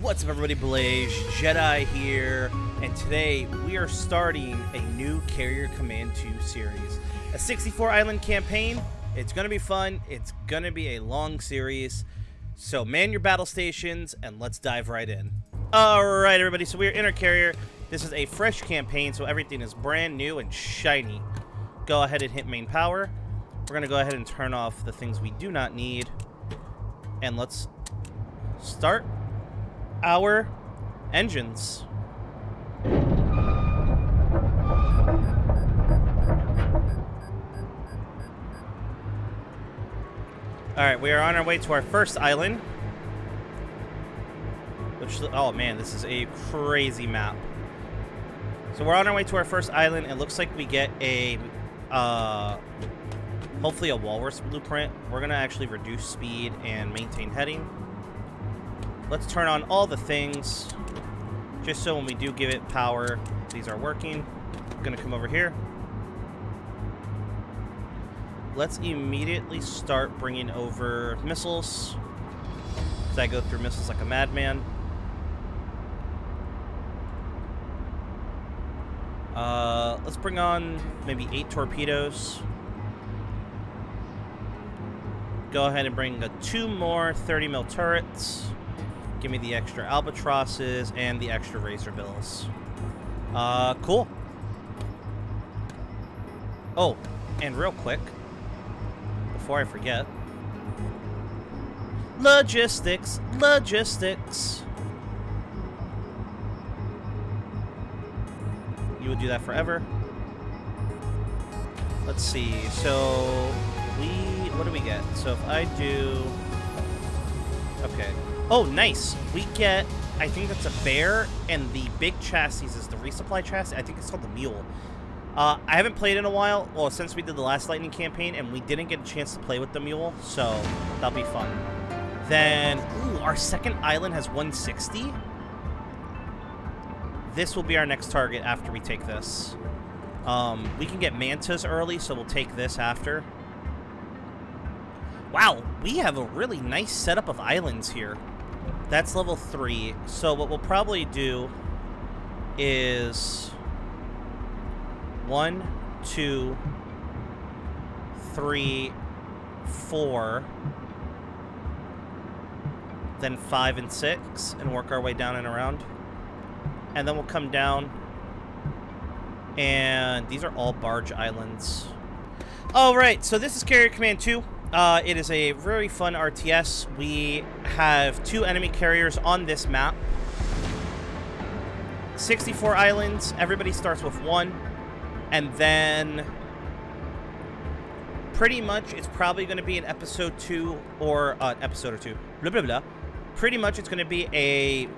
What's up, everybody? Blaze Jedi here, and today we are starting a new Carrier Command 2 series. A 64 island campaign. It's going to be fun. It's going to be a long series. So man your battle stations, and let's dive right in. Alright, everybody, so we're in our carrier. This is a fresh campaign, so everything is brand new and shiny. Go ahead and hit main power. We're going to go ahead and turn off the things we do not need. And let's start our engines. Alright, we are on our way to our first island. Which, oh man, this is a crazy map. So we're on our way to our first island. It looks like we get a, hopefully a walrus blueprint. We're gonna actually reduce speed and maintain heading. Let's turn on all the things, just so when we do give it power, these are working. I'm gonna come over here. Let's immediately start bringing over missiles. As I go through missiles like a madman. Let's bring on maybe 8 torpedoes. Go ahead and bring 2 more 30 mil turrets. Give me the extra albatrosses and the extra razor bills. Cool. Oh, and real quick, before I forget. Logistics, logistics. You will do that forever. Let's see, so what do we get? So if I do, okay. Oh, nice. We get, I think that's a bear, and the big chassis is the resupply chassis. I think it's called the mule. I haven't played in a while, well, since we did the last Lightning campaign, and we didn't get a chance to play with the mule, so that'll be fun. Then, ooh, our second island has 160. This will be our next target after we take this. We can get mantas early, so we'll take this after. Wow, we have a really nice setup of islands here. That's level 3. So what we'll probably do is 1, 2, 3, 4, then 5 and 6, and work our way down and around. And then we'll come down, and these are all barge islands. All right, so this is Carrier Command 2. It is a very fun RTS. We have 2 enemy carriers on this map. 64 islands. Everybody starts with 1. And then pretty much it's probably going to be an episode 2 or an episode or 2. Blah, blah, blah. Pretty much it's going to be a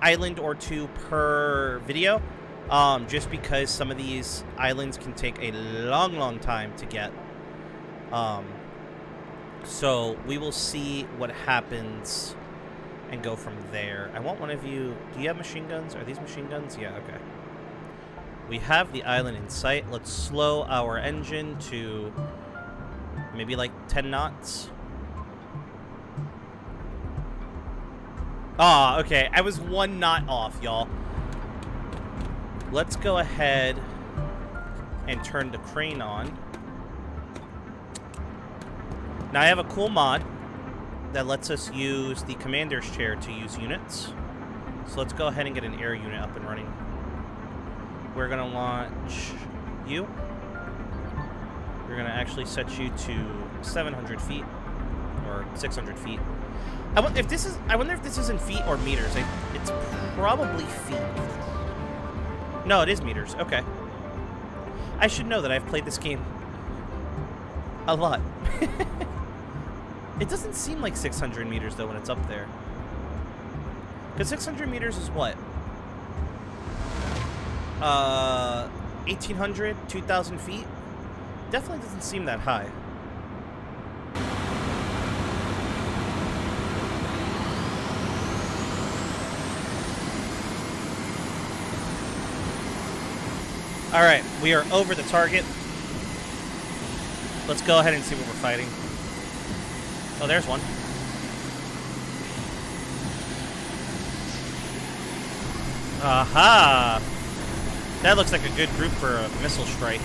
island or 2 per video. Just because some of these islands can take a long, long time to get. So we will see what happens and go from there. I want one of you. Do you have machine guns? Are these machine guns? Yeah, okay. We have the island in sight. Let's slow our engine to maybe like 10 knots. Ah, okay. I was 1 knot off, y'all. Let's go ahead and turn the crane on. Now I have a cool mod that lets us use the commander's chair to use units. So let's go ahead and get an air unit up and running. We're gonna launch you. We're gonna actually set you to 700 feet or 600 feet. I wonder if this is in feet or meters. It's probably feet. No, it is meters. Okay. I should know that. I've played this game a lot. It doesn't seem like 600 meters, though, when it's up there. Because 600 meters is what? 1,800, 2,000 feet? Definitely doesn't seem that high. Alright, we are over the target. Let's go ahead and see what we're fighting. Oh, there's one. Aha! That looks like a good group for a missile strike.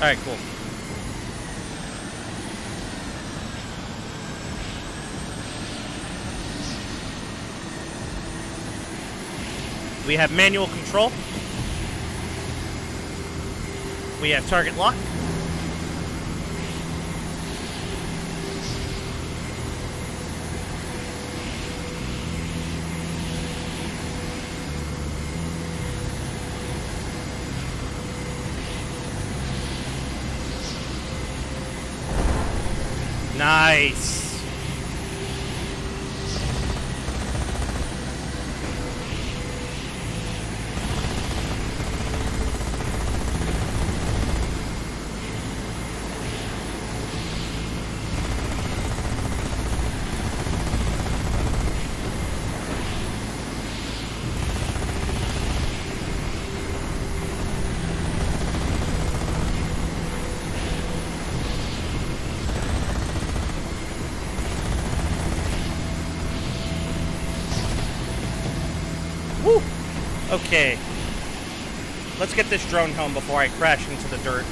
Alright, cool. We have manual control. We have target lock. Nice. Okay, let's get this drone home before I crash into the dirt.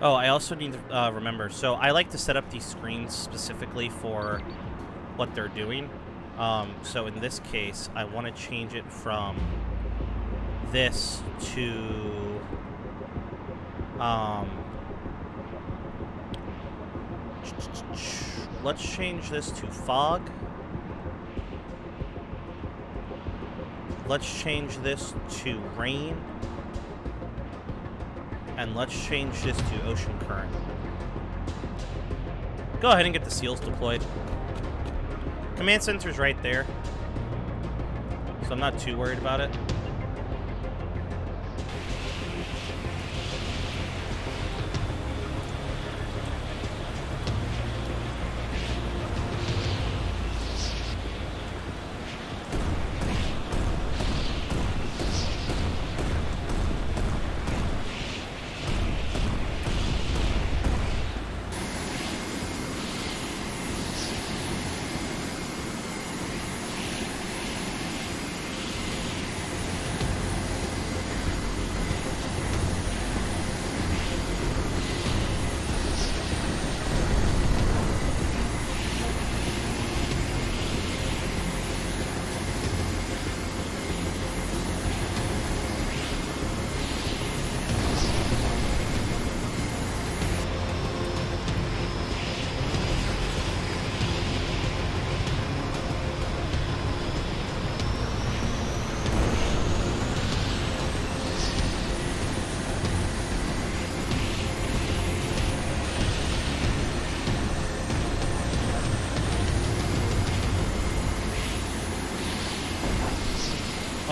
Oh, I also need to remember. So I like to set up these screens specifically for what they're doing. So in this case, I want to change it from this to let's change this to fog. Let's change this to rain, and let's change this to ocean current. Go ahead and get the seals deployed. Command center's right there, so I'm not too worried about it.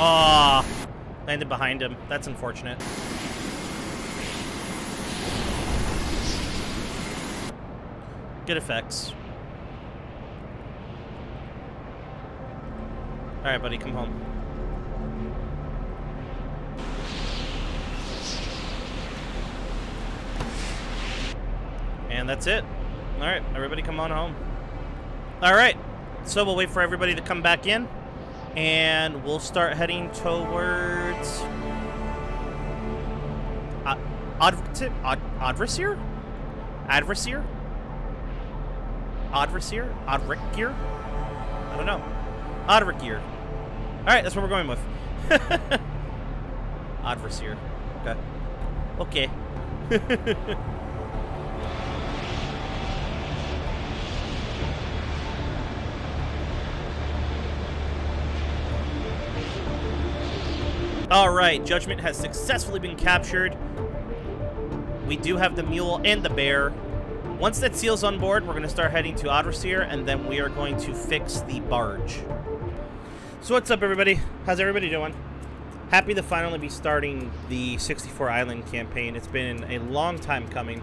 Ah, oh, landed behind him. That's unfortunate. Good effects. All right, buddy, come home. And that's it. All right, everybody come on home. All right, so we'll wait for everybody to come back in. And we'll start heading towards Odracir? I don't know. Odracir. All right, that's what we're going with. Odracir. Okay. Okay. Alright, Judgment has successfully been captured. We do have the mule and the bear. Once that seal's on board, we're going to start heading to Odracir, and then we are going to fix the barge. So what's up, everybody? How's everybody doing? Happy to finally be starting the 64 Island campaign. It's been a long time coming.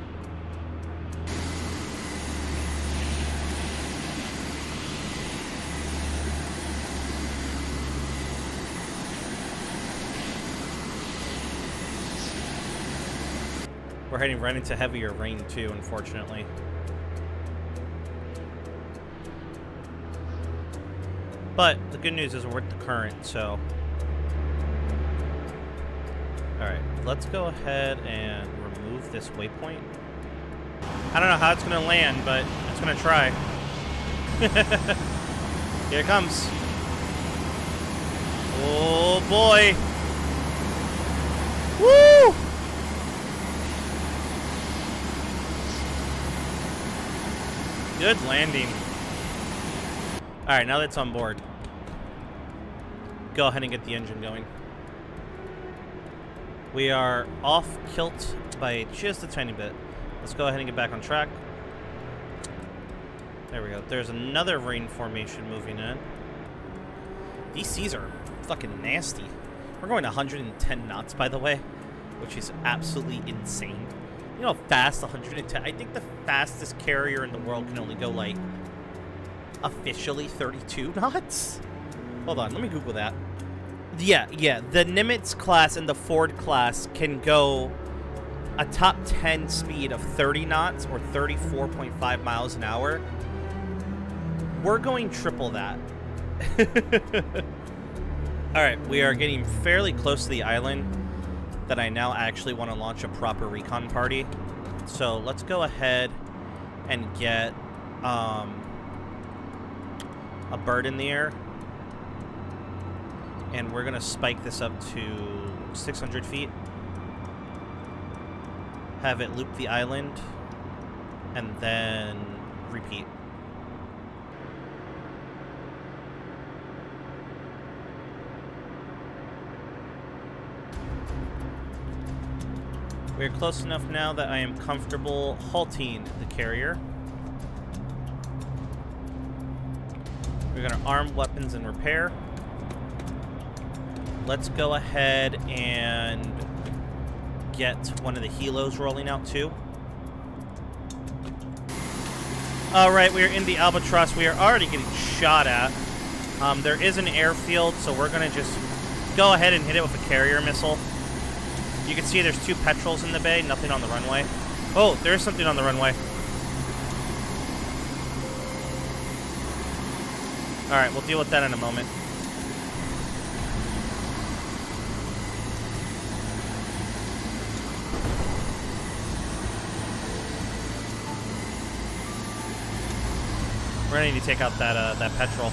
We're heading right into heavier rain, too, unfortunately. But the good news is we're at the current, so... Alright, let's go ahead and remove this waypoint. I don't know how it's going to land, but it's going to try. Here it comes. Oh, boy. Woo! Good landing. Alright, now that's on board. Go ahead and get the engine going. We are off kilt by just a tiny bit. Let's go ahead and get back on track. There we go. There's another rain formation moving in. These seas are fucking nasty. We're going 110 knots, by the way, which is absolutely insane. You know how fast 110... I think the fastest carrier in the world can only go, like, officially 32 knots? Hold on. Let me Google that. Yeah, the Nimitz class and the Ford class can go a top 10 speed of 30 knots or 34.5 miles an hour. We're going triple that. Alright, we are getting fairly close to the island that I now actually want to launch a proper recon party. So let's go ahead and get a bird in the air. And we're going to spike this up to 600 feet. Have it loop the island. And then repeat. We're close enough now that I am comfortable halting the carrier. We're going to arm weapons and repair. Let's go ahead and get one of the helos rolling out too. All right, we are in the Albatross. We are already getting shot at. There is an airfield, so we're gonna just go ahead and hit it with a carrier missile. You can see there's two Petrels in the bay, nothing on the runway. Oh, there's something on the runway. All right, we'll deal with that in a moment. We're gonna need to take out that that Petrel.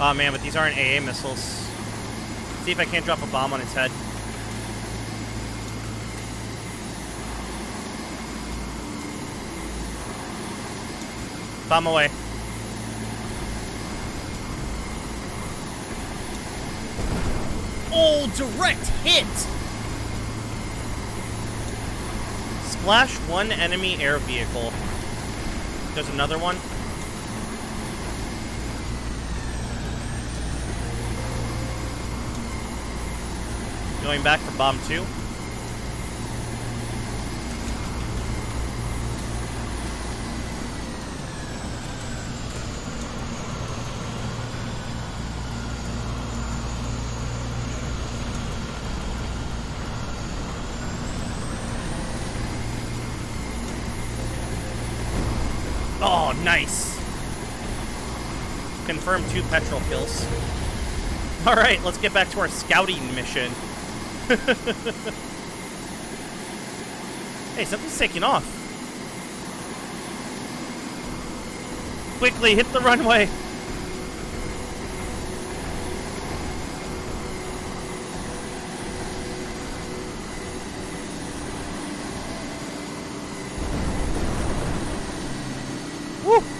Oh man, but these aren't AA missiles. See if I can't drop a bomb on its head. Bomb away. Oh, direct hit! Splash one enemy air vehicle. There's another one. Going back for bomb two. Oh, nice. Confirmed 2 Petrel kills. All right, let's get back to our scouting mission. Hey, something's taking off. Quickly, hit the runway.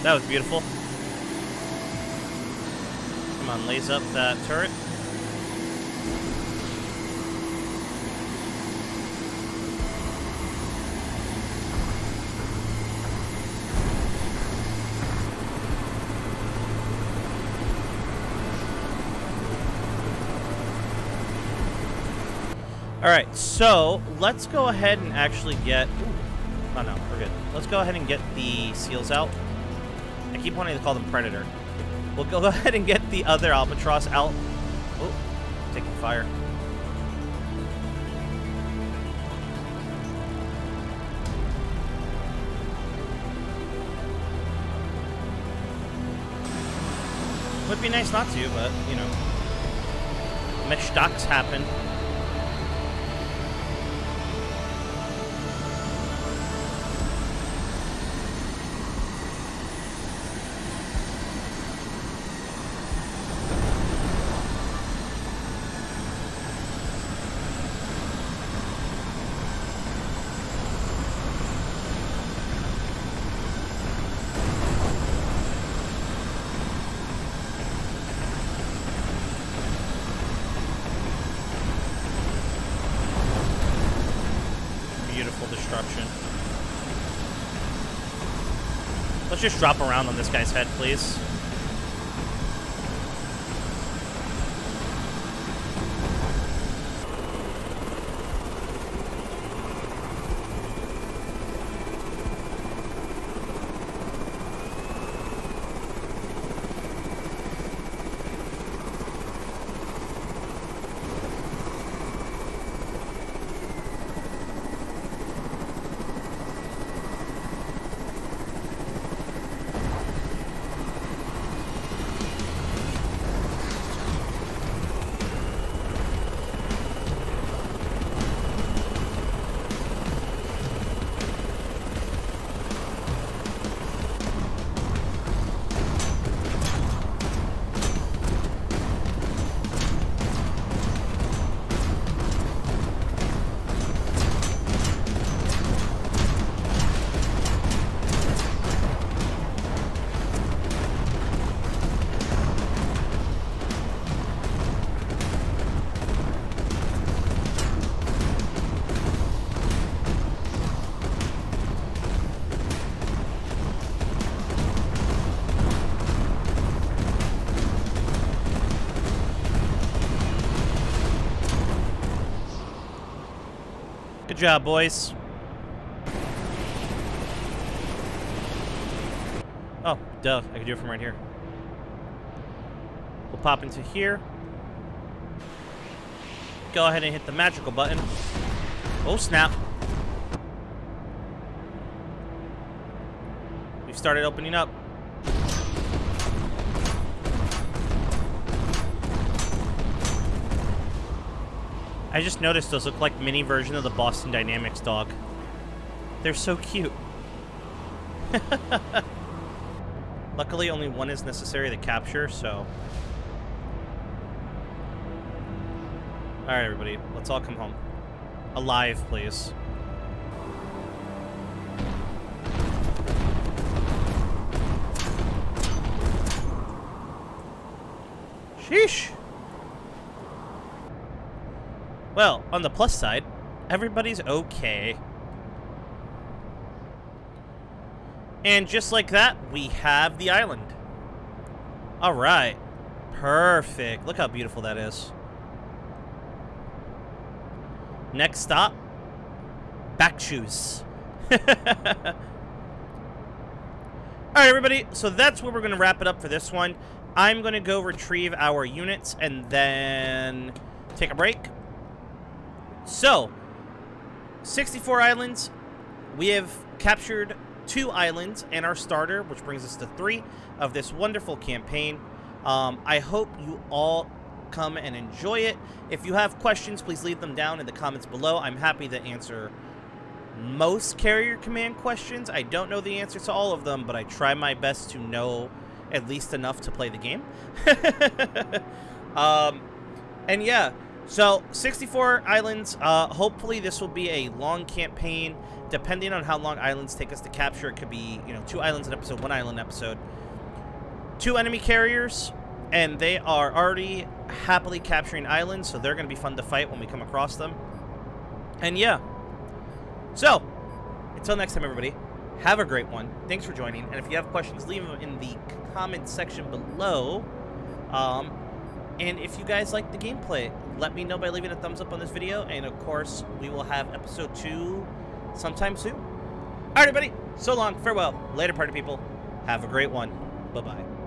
That was beautiful. Come on, laze up that turret. Alright, so let's go ahead and actually get... Ooh, oh no, we're good. Let's go ahead and get the SEALs out. I keep wanting to call them Predator. We'll go ahead and get the other Albatross out. Oh, taking fire. would be nice not to, but, you know, mistakes happen. Let's just drop around on this guy's head, please. Good job, boys. Oh, duh. I could do it from right here. We'll pop into here. Go ahead and hit the magical button. Oh, snap. We've started opening up. I just noticed those look like mini version of the Boston Dynamics dog. They're so cute. Luckily, only one is necessary to capture, so... Alright, everybody. Let's all come home. Alive, please. Sheesh! Well, on the plus side, everybody's okay. And just like that, we have the island. All right. Perfect. Look how beautiful that is. Next stop, back shoes. All right, everybody. So that's where we're going to wrap it up for this one. I'm going to go retrieve our units and then take a break. So, 64 islands. We have captured 2 islands and our starter, which brings us to 3 of this wonderful campaign. I hope you all come and enjoy it. If you have questions, please leave them down in the comments below. I'm happy to answer most Carrier Command questions. I don't know the answer to all of them, but I try my best to know at least enough to play the game. And yeah... So, 64 islands, hopefully this will be a long campaign. Depending on how long islands take us to capture, it could be, you know, 2 islands an episode, 1 island an episode. 2 enemy carriers, and they are already happily capturing islands, so they're going to be fun to fight when we come across them. And yeah. So, until next time, everybody, have a great one. Thanks for joining, and if you have questions, leave them in the comment section below. And if you guys like the gameplay, let me know by leaving a thumbs up on this video. And, of course, we will have episode 2 sometime soon. All right, everybody. So long. Farewell. Later, party people. Have a great one. Bye-bye.